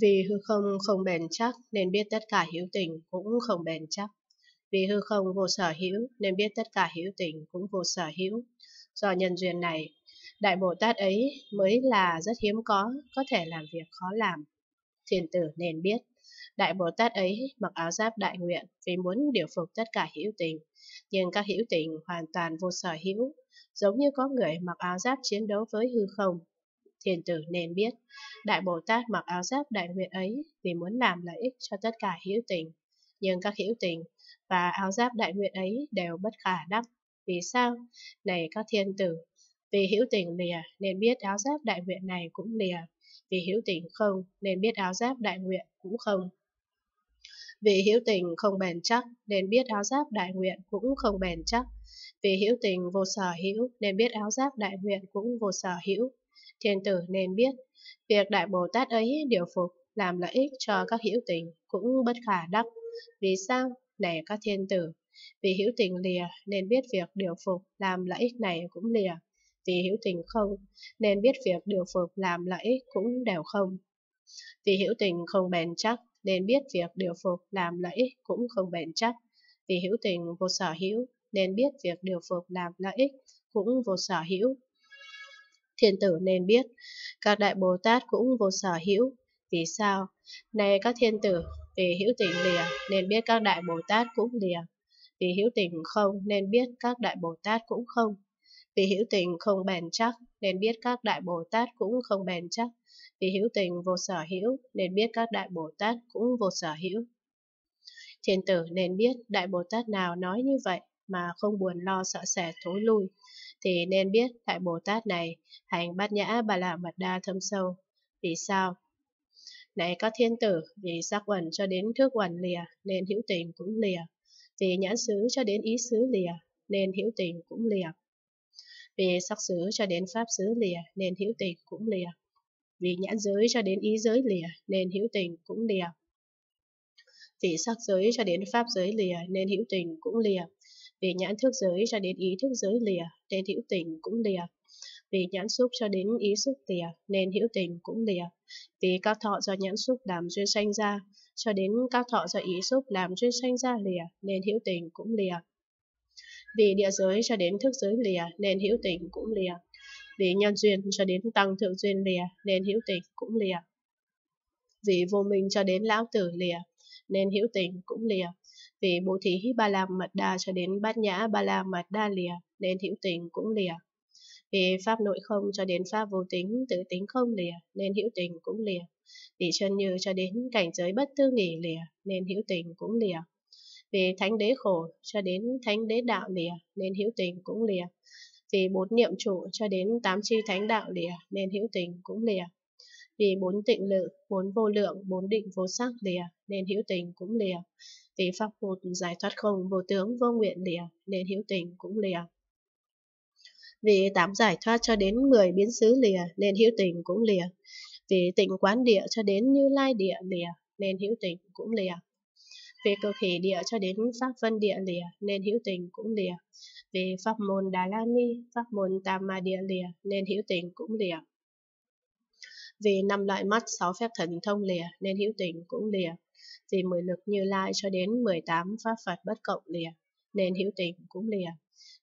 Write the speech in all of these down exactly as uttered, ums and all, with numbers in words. Vì hư không không bền chắc nên biết tất cả hữu tình cũng không bền chắc. Vì hư không vô sở hữu nên biết tất cả hữu tình cũng vô sở hữu. Do nhân duyên này, Đại Bồ Tát ấy mới là rất hiếm có, có thể làm việc khó làm. Thiền tử nên biết, Đại Bồ Tát ấy mặc áo giáp đại nguyện vì muốn điều phục tất cả hữu tình. Nhưng các hữu tình hoàn toàn vô sở hữu, giống như có người mặc áo giáp chiến đấu với hư không. Thiền tử nên biết, Đại Bồ Tát mặc áo giáp đại nguyện ấy vì muốn làm lợi ích cho tất cả hữu tình. Nhưng các hữu tình và áo giáp đại nguyện ấy đều bất khả đắc. Vì sao? Này các thiên tử, vì hữu tình lìa nên biết áo giáp đại nguyện này cũng lìa. Vì hữu tình không nên biết áo giáp đại nguyện cũng không. Vì hữu tình không bền chắc nên biết áo giáp đại nguyện cũng không bền chắc. Vì hữu tình vô sở hữu nên biết áo giáp đại nguyện cũng vô sở hữu. Thiên tử nên biết, việc Đại Bồ Tát ấy điều phục làm lợi ích cho các hữu tình cũng bất khả đắc. Vì sao? Này các thiên tử, vì hữu tình lìa nên biết việc điều phục làm lợi ích này cũng lìa. Vì hữu tình không nên biết việc điều phục làm lợi ích cũng đều không. Vì hữu tình không bền chắc nên biết việc điều phục làm lợi ích cũng không bền chắc. Vì hữu tình vô sở hữu nên biết việc điều phục làm lợi ích cũng vô sở hữu. Thiên tử nên biết, các Đại Bồ Tát cũng vô sở hữu. Vì sao? Này các thiên tử, vì hữu tình lìa nên biết các Đại Bồ Tát cũng lìa. Vì hữu tình không nên biết các Đại Bồ Tát cũng không. Vì hữu tình không bền chắc nên biết các Đại Bồ Tát cũng không bền chắc. Vì hữu tình vô sở hữu nên biết các Đại Bồ Tát cũng vô sở hữu. Thiên tử nên biết Đại Bồ Tát nào nói như vậy mà không buồn lo sợ sệt thối lui, thì nên biết Đại Bồ Tát này hành Bát Nhã Ba La Mật Đa thâm sâu. Vì sao? Này các thiên tử, vì sắc uẩn cho đến thước uẩn lìa nên hữu tình cũng lìa. Vì nhãn xứ cho đến ý xứ lìa nên hữu tình cũng lìa. Vì sắc xứ cho đến pháp xứ lìa nên hữu tình cũng lìa. Vì nhãn giới cho đến ý giới lìa nên hữu tình cũng lìa. Vì sắc giới cho đến pháp giới lìa nên hữu tình cũng lìa. Vì nhãn thức giới cho đến ý thức giới lìa nên hữu tình cũng lìa. Vì nhãn xúc cho đến ý xúc lìa nên hữu tình cũng lìa. Vì các thọ do nhãn xúc làm duyên sanh ra cho đến các thọ do ý xúc làm duyên sanh ra lìa nên hữu tình cũng lìa. Vì địa giới cho đến thức giới lìa nên hữu tình cũng lìa. Vì nhân duyên cho đến tăng thượng duyên lìa nên hữu tình cũng lìa. Vì vô minh cho đến lão tử lìa nên hữu tình cũng lìa. Vì bố thí Ba La Mật Đa cho đến Bát Nhã Ba La Mật Đa lìa nên hữu tình cũng lìa. Vì pháp nội không cho đến pháp vô tính tự tính không lìa nên hữu tình cũng lìa. Vì chân như cho đến cảnh giới bất tư nghỉ lìa nên hữu tình cũng lìa. Vì thánh đế khổ cho đến thánh đế đạo lìa nên hữu tình cũng lìa. Vì bốn niệm trụ cho đến tám chi thánh đạo lìa nên hữu tình cũng lìa. Vì bốn tịnh lự, bốn vô lượng, bốn định vô sắc lìa nên hữu tình cũng lìa. Vì pháp một giải thoát không vô tướng vô nguyện lìa nên hữu tình cũng lìa. Vì tám giải thoát cho đến mười biến xứ lìa nên hữu tình cũng lìa. Vì tịnh quán địa cho đến Như Lai địa lìa nên hữu tình cũng lìa. Vì cực hỷ địa cho đến pháp vân địa lìa nên hữu tình cũng lìa. Vì pháp môn Đà La Ni, pháp môn Tam Ma địa lìa nên hữu tình cũng lìa. Vì năm loại mắt, sáu phép thần thông lìa nên hữu tình cũng lìa. Vì mười lực Như Lai cho đến mười tám pháp Phật bất cộng lìa nên hữu tình cũng lìa.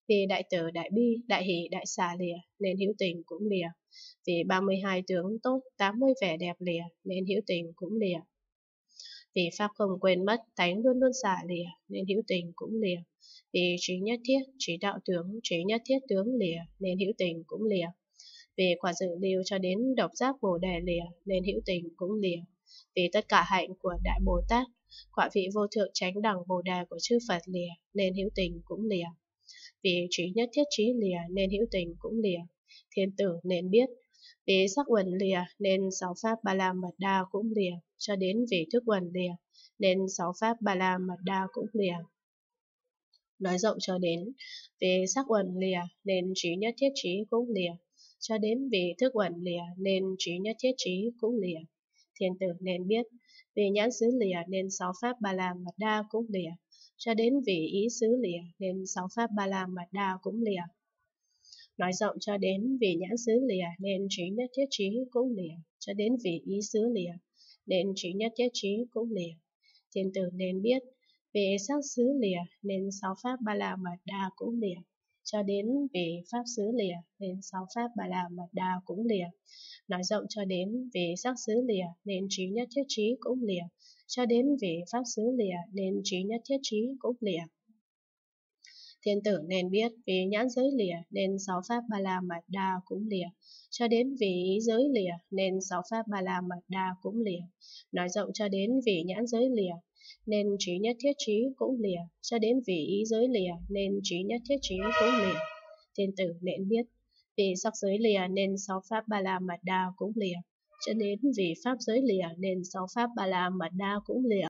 Vì đại từ, đại bi, đại hỷ, đại xả lìa nên hữu tình cũng lìa. Vì ba mươi hai tướng tốt, tám mươi vẻ đẹp lìa nên hữu tình cũng lìa. Vì pháp không quên mất, tánh luôn luôn xả lìa nên hữu tình cũng lìa. Vì trí nhất thiết, trí đạo tướng, trí nhất thiết tướng lìa nên hữu tình cũng lìa. Vì quả dự lưu cho đến độc giác Bồ Đề lìa nên hữu tình cũng lìa. Vì tất cả hạnh của Đại Bồ Tát, quả vị vô thượng chánh đẳng Bồ Đề của chư Phật lìa nên hữu tình cũng lìa. Vì trí nhất thiết trí lìa nên hữu tình cũng lìa. Thiên tử nên biết, vì sắc uẩn lìa nên sáu pháp Ba La Mật Đa cũng lìa, cho đến vì thức uẩn lìa nên sáu pháp Ba La Mật Đa cũng lìa. Nói rộng cho đến vì sắc uẩn lìa nên trí nhất thiết trí cũng lìa, cho đến vì thức uẩn lìa nên trí nhất thiết trí cũng lìa. Thiên tử nên biết, vì nhãn xứ lìa nên sáu pháp Ba La Mật Đa cũng lìa, cho đến vì ý xứ lìa nên sáu pháp Ba La Mật Đa cũng lìa. Nói rộng cho đến vì nhãn xứ lìa nên trí nhất thiết trí cũng lìa, cho đến vì ý xứ lìa nên trí nhất thiết trí cũng lìa. Thiên tử nên biết về sắc xứ lìa nên sáu pháp ba la mật đa cũng lìa, cho đến về pháp xứ lìa nên sáu pháp ba la mật đa cũng lìa, nói rộng cho đến về sắc xứ lìa nên trí nhất thiết trí cũng lìa, cho đến về pháp xứ lìa nên trí nhất thiết trí cũng lìa. Thiên tử nên biết vì nhãn giới lìa nên sáu pháp ba la mật đa cũng lìa, cho đến vì ý giới lìa nên sáu pháp ba la mật đa cũng lìa, nói rộng cho đến vì nhãn giới lìa nên trí nhất thiết trí cũng lìa, cho đến vì ý giới lìa nên trí nhất thiết trí cũng lìa. Thiên tử nên biết vì sắc giới lìa nên sáu pháp ba la mật đa cũng lìa, cho đến vì pháp giới lìa nên sáu pháp ba la mật đa cũng lìa.